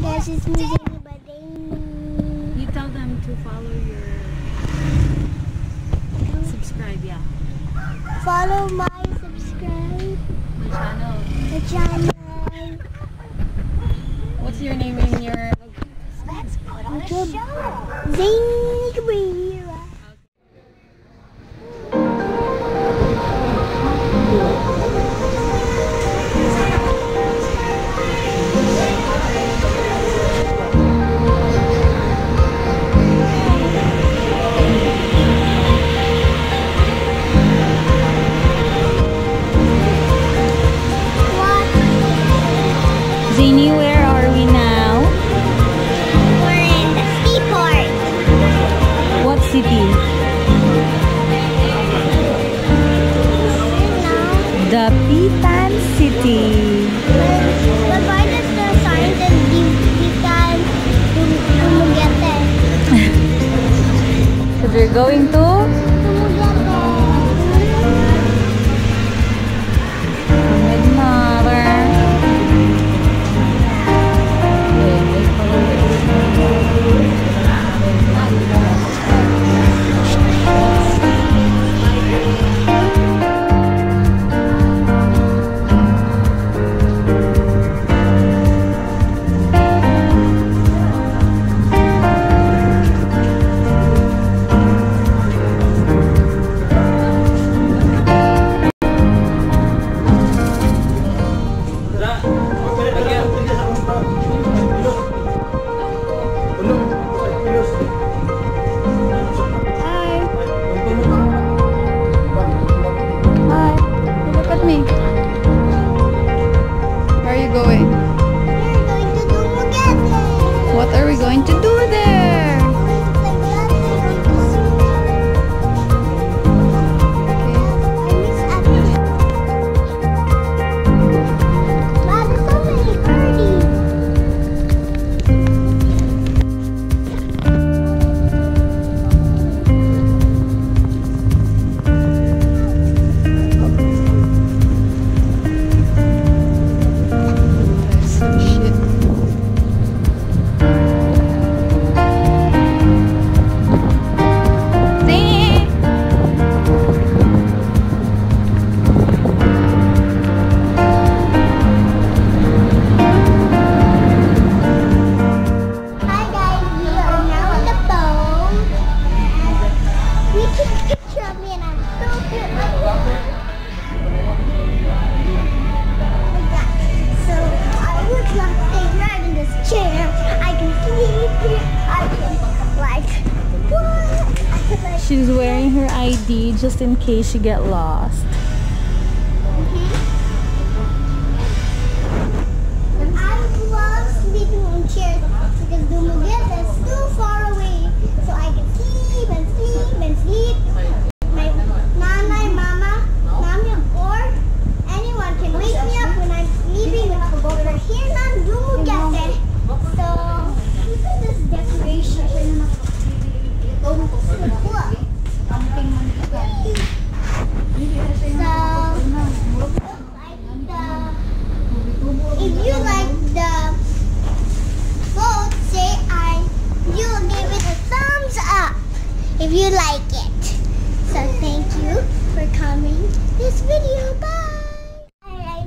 my gosh, it's moving by day. You tell them to follow your... Subscribe, yeah. Follow my subscribe. My channel. The channel. What's your name in your... Let's put on a show. Zing Baby. Zini, where are we now? We're in the ski park. What city? Dapitan City. Why does the sign that Dapitan Tumugete? So we're going to She's wearing her ID just in case she get lost. Mm-hmm. I love sleeping on chairs because Dumuguete is too far away, so I can sleep and sleep and sleep. My nanay, mama, mommy, or anyone can wake me up when I'm sleeping over here on Dumuguete. So look at this decoration. So, if you like the vote, say you'll give it a thumbs up if you like it. So thank you for coming this video. Bye! Hi,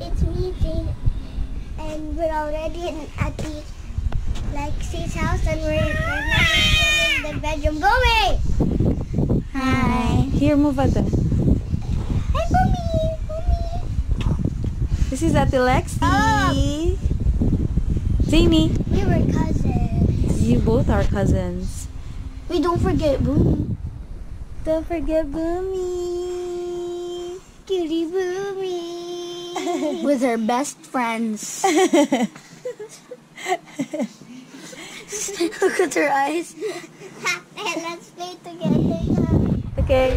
it's me, Jane, and we're already at the Lexi's house, and we're in the bedroom. Go away! Hi. Here, move at the... Hi, mommy! Mommy! This is Ate Lexi. Zini. We were cousins. You both are cousins. We don't forget Boomy. Don't forget Boomy. Cutie Boomy. With her best friends. Look at her eyes. And let's play together. Okay.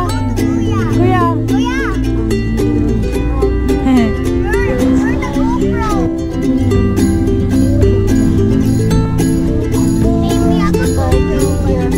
Kuya. Kuya. Turn the GoPro. Maybe I could go over here.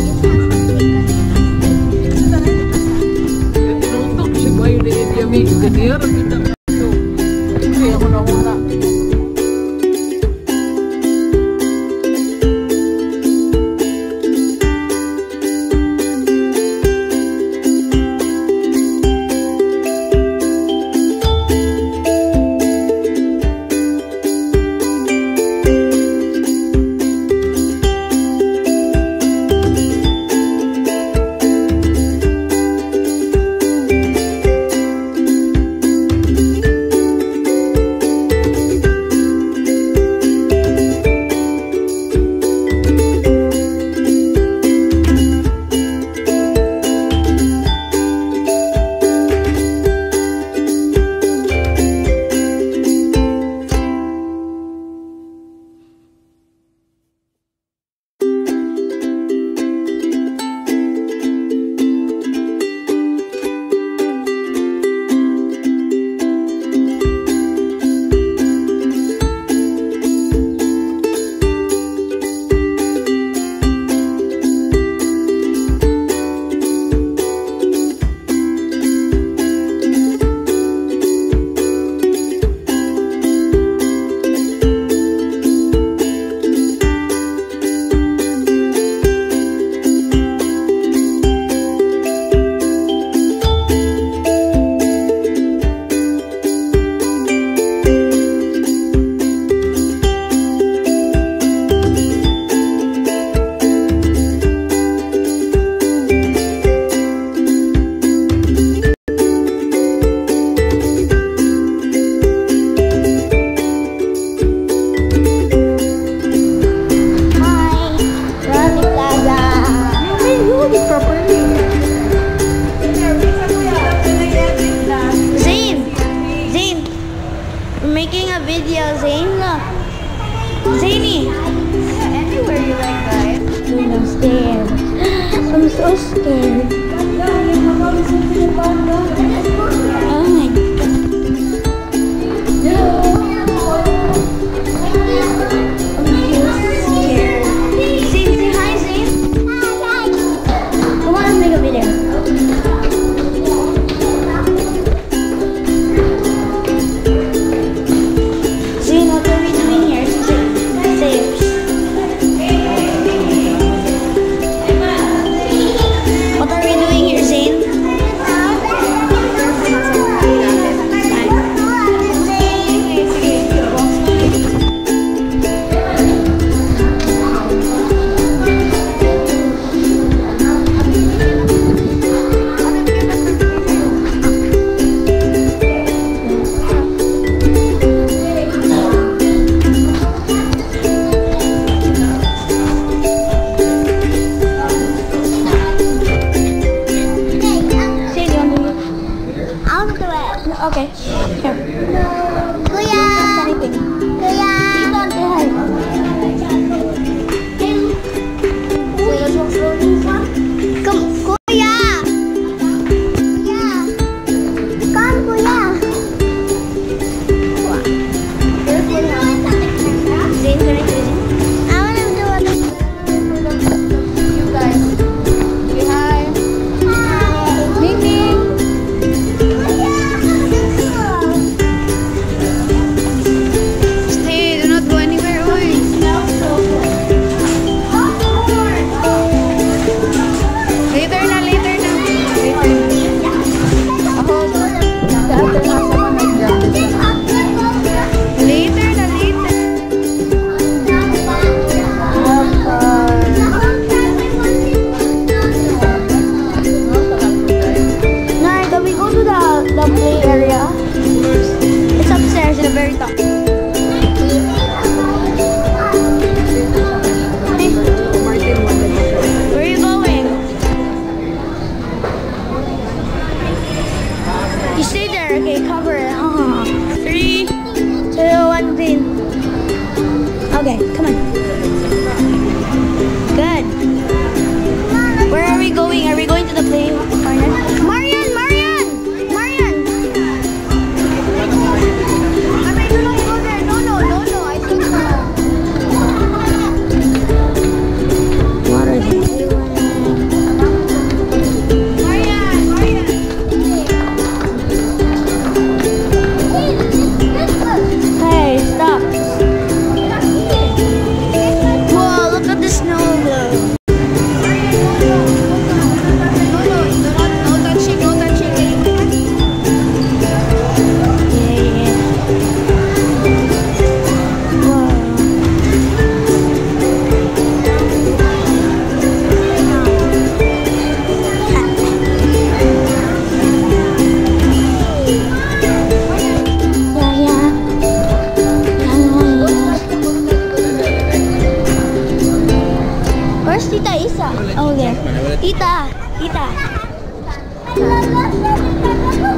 Tita. Oh, there. Tita. Tita.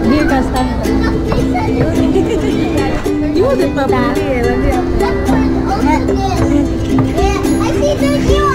Here, Kastan. You were the Papa. I see the you.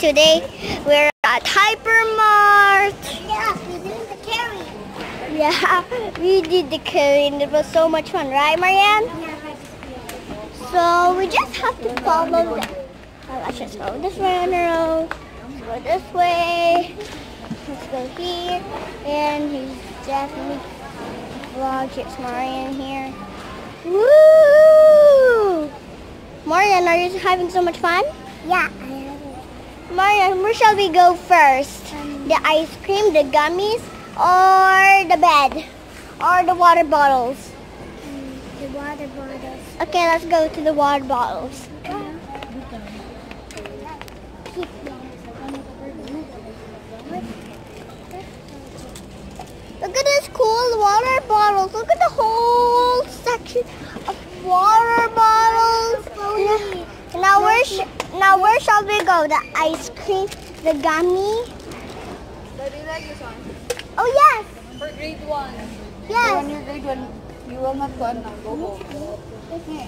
Today we're at Hypermart. Yeah, we did the carry. Yeah, we did the carry and it was so much fun, right, Marianne? So we just have to follow them. Let's just go this way on the road. Let's go this way. Let's go here. And he's definitely vlogged. It's Marianne here. Woo! Marianne, are you having so much fun? Yeah. Marianne, where shall we go first? The ice cream, the gummies, or the bed? Or the water bottles? The water bottles. Okay, let's go to the water bottles. Look at this cool water bottles. Look at the whole section of water bottles. Now where shall we go? The ice cream, the gummy. Baby, like this one. Oh yes. For grade 1. Yes. When you're grade 1, you will not go now. Go home. Okay.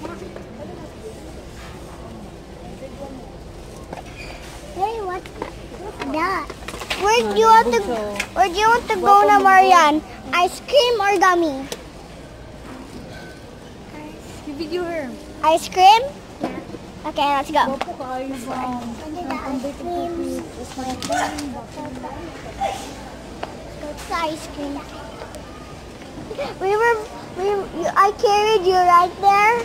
Hey, what's that? Where do you want to go now, Marianne? Ice cream or gummy? You video her. Ice cream. Okay, let's go. Let's go to the ice cream. I carried you right there.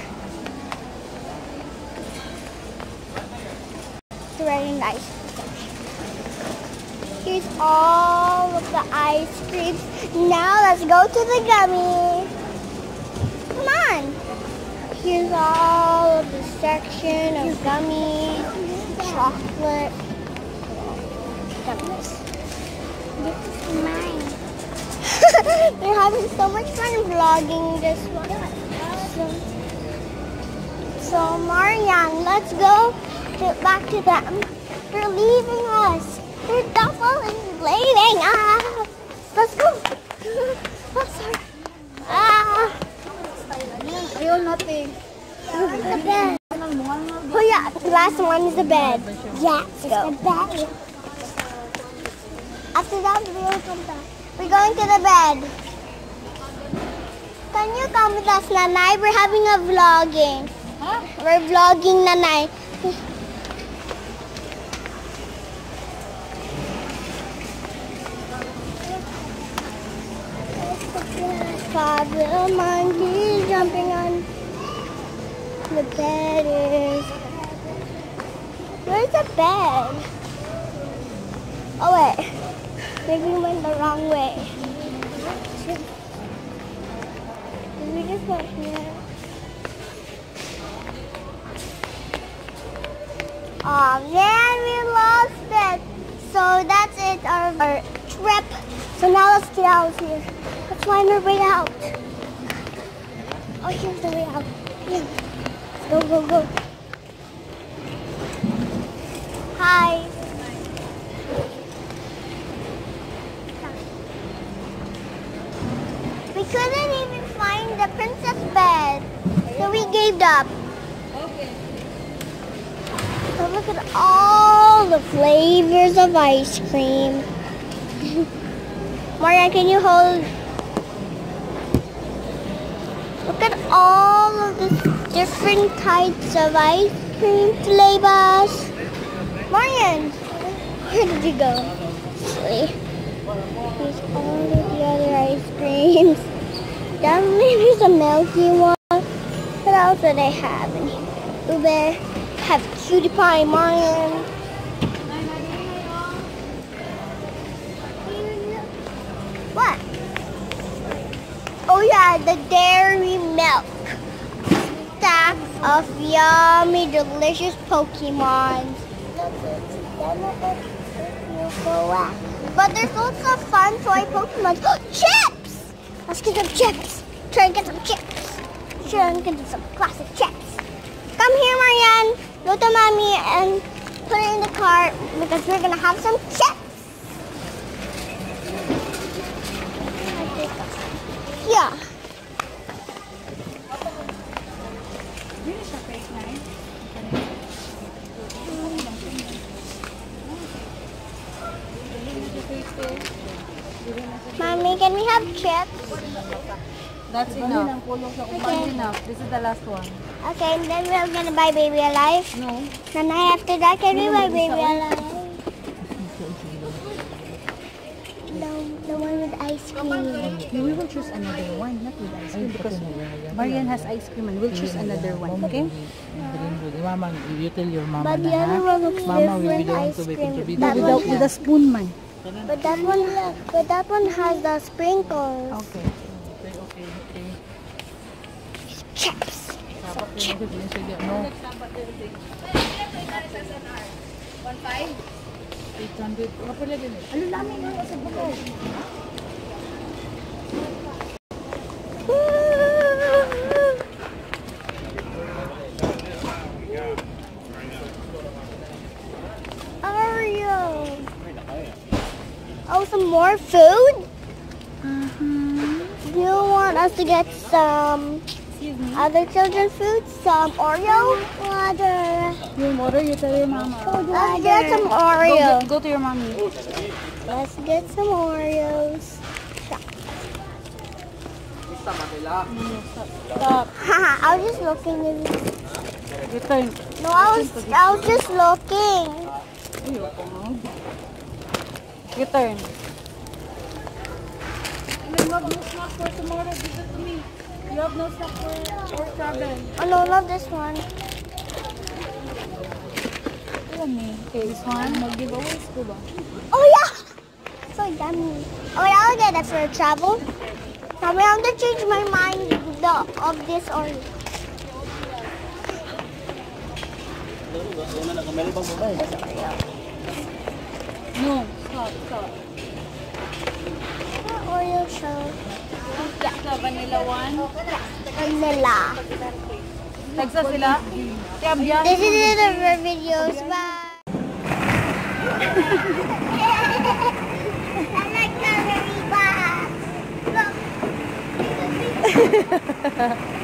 It's very nice. Here's all of the ice creams. Now let's go to the gummy. Come on. Here's all of the section of gummies, chocolate. Gummies. This is mine. We're having so much fun vlogging this one. So Marianne, let's go back to them. They're leaving us. They're definitely leaving us. Let's go. Oh, sorry. Real nothing. The bed. Oh yeah, the last one is the bed. Yeah, it's the bed. After that, we will come back. We're going to the bed. Can you come with us, Nanay? We're having a vlogging. Huh? We're vlogging, Nanay. Five little monkeys jumping on the bed. Where's the bed? Oh wait, maybe we went the wrong way. Did we just go here? Oh man, we lost it. So that's it, our trip. So now let's get out of here. Let's find our way out. Oh, here's the way out. Here. Go, go, go. Hi. We couldn't even find the princess bed, so we gave up. Okay. So look at all the flavors of ice cream. Maria, can you hold? Look at all of the different types of ice cream flavors. Marian, where did you go? There's all of the other ice creams. That maybe is a milky one. What else do they have in here? Uber, have cutie pie, Marian. What? Oh yeah, the Dairy Milk. Stacks of yummy, delicious Pokemon. But there's lots of fun toy Pokemon. Chips! Let's get some chips. Try and get some chips. Try and get some classic chips. Come here, Marianne. Go to mommy and put it in the cart because we're gonna have some chips. Yeah. Mommy, can we have chips? That's enough. Okay. Enough. This is the last one. Okay, and then we're gonna buy Baby Alive. No. And after that, can we buy Baby Alive? The one with ice cream. We will choose another one, not with ice cream, because Marian has ice cream and we'll choose another one, okay? Mama, you tell your mama. But the other one looks different ice cream. But with a spoon, man. But that one has the sprinkles. Okay. Okay. Chips. Chips. No. 15. 800. Oreo. Oh, some more food? You want us to get some other children's food? Some Oreo? Water, you tell your mama. Let's get some Oreo. Go to your mommy. Let's get some Oreos. Stop. I was just looking at you. No, I was just looking. Your turn. And then love no snack for tomorrow. Give it to me. You have no snack for travel. Oh no, love this one. Okay, this one. Oh yeah! So yummy. Oh, I'll get that for travel. Now I have to change my mind of this orange. No, stop. Oreo show. Yeah. Vanilla one. Vanilla. Texas sila. This is it of our videos. Bye. I like the baby box. Look.